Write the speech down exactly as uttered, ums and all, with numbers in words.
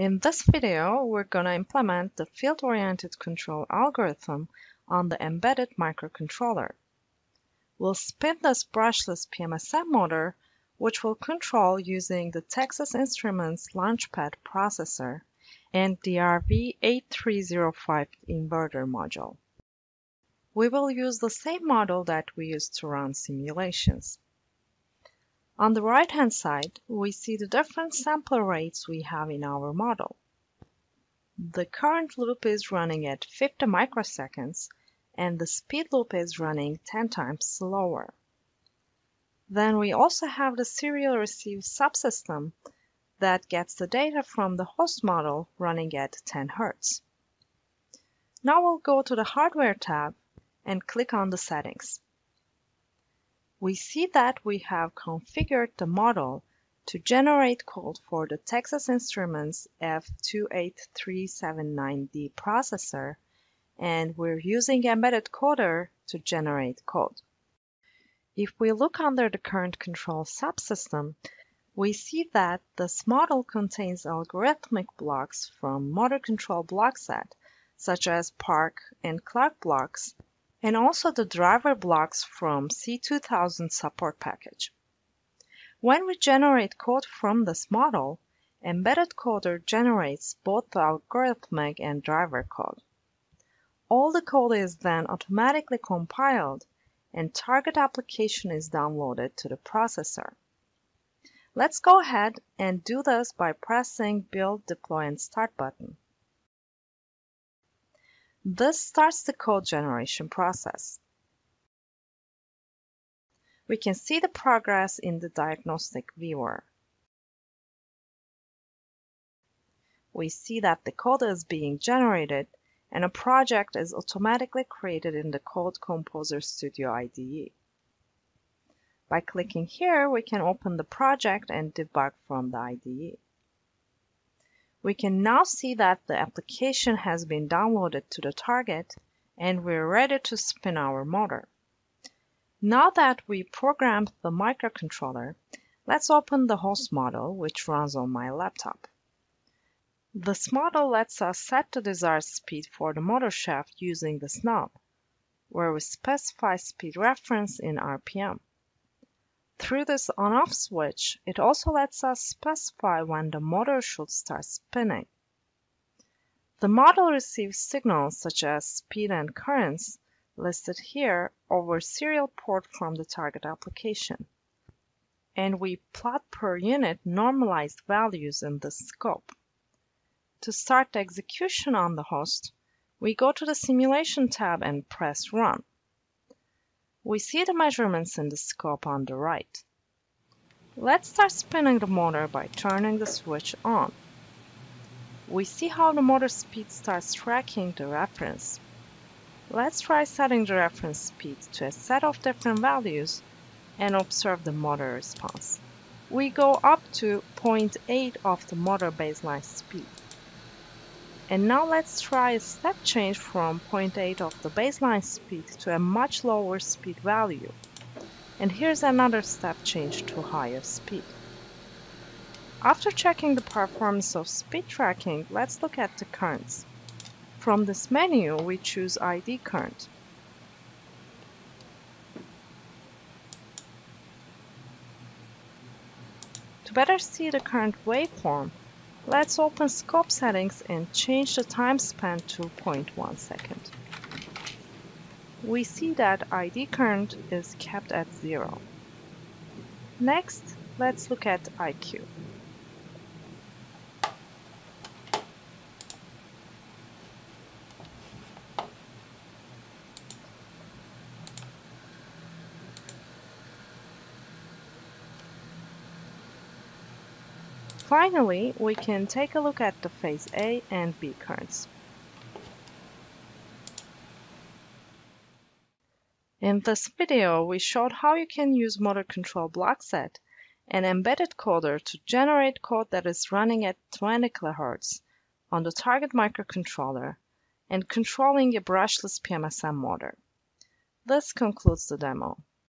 In this video, we're going to implement the field-oriented control algorithm on the embedded microcontroller. We'll spin this brushless P M S M motor, which will control using the Texas Instruments Launchpad processor and D R V eight three zero five inverter module. We will use the same model that we used to run simulations. On the right-hand side, we see the different sample rates we have in our model. The current loop is running at fifty microseconds, and the speed loop is running ten times slower. Then we also have the serial receive subsystem that gets the data from the host model running at ten hertz. Now we'll go to the Hardware tab and click on the settings. We see that we have configured the model to generate code for the Texas Instruments F two eight three seven nine D processor, and we're using Embedded Coder to generate code. If we look under the current control subsystem, we see that this model contains algorithmic blocks from Motor Control Blockset, such as Park and Clark blocks, and also the driver blocks from C two thousand support package. When we generate code from this model, Embedded Coder generates both the algorithmic and driver code. All the code is then automatically compiled, and target application is downloaded to the processor. Let's go ahead and do this by pressing Build, Deploy, and Start button. This starts the code generation process. We can see the progress in the diagnostic viewer. We see that the code is being generated and a project is automatically created in the Code Composer Studio I D E. By clicking here, we can open the project and debug from the I D E. We can now see that the application has been downloaded to the target, and we're ready to spin our motor. Now that we programmed the microcontroller, let's open the host model, which runs on my laptop. This model lets us set the desired speed for the motor shaft using the knob, where we specify speed reference in R P M. Through this on-off switch, it also lets us specify when the motor should start spinning. The model receives signals such as speed and currents, listed here, over serial port from the target application. And we plot per unit normalized values in this scope. To start the execution on the host, we go to the Simulation tab and press Run. We see the measurements in the scope on the right. Let's start spinning the motor by turning the switch on. We see how the motor speed starts tracking the reference. Let's try setting the reference speed to a set of different values and observe the motor response. We go up to zero point eight of the motor baseline speed. And now let's try a step change from zero point eight of the baseline speed to a much lower speed value. And here's another step change to higher speed. After checking the performance of speed tracking, let's look at the currents. From this menu, we choose I D current. To better see the current waveform, let's open scope settings and change the time span to zero point one second. We see that I D current is kept at zero. Next, let's look at I Q. Finally, we can take a look at the phase A and B currents. In this video, we showed how you can use Motor Control Blockset and Embedded Coder to generate code that is running at twenty kilohertz on the target microcontroller and controlling a brushless P M S M motor. This concludes the demo.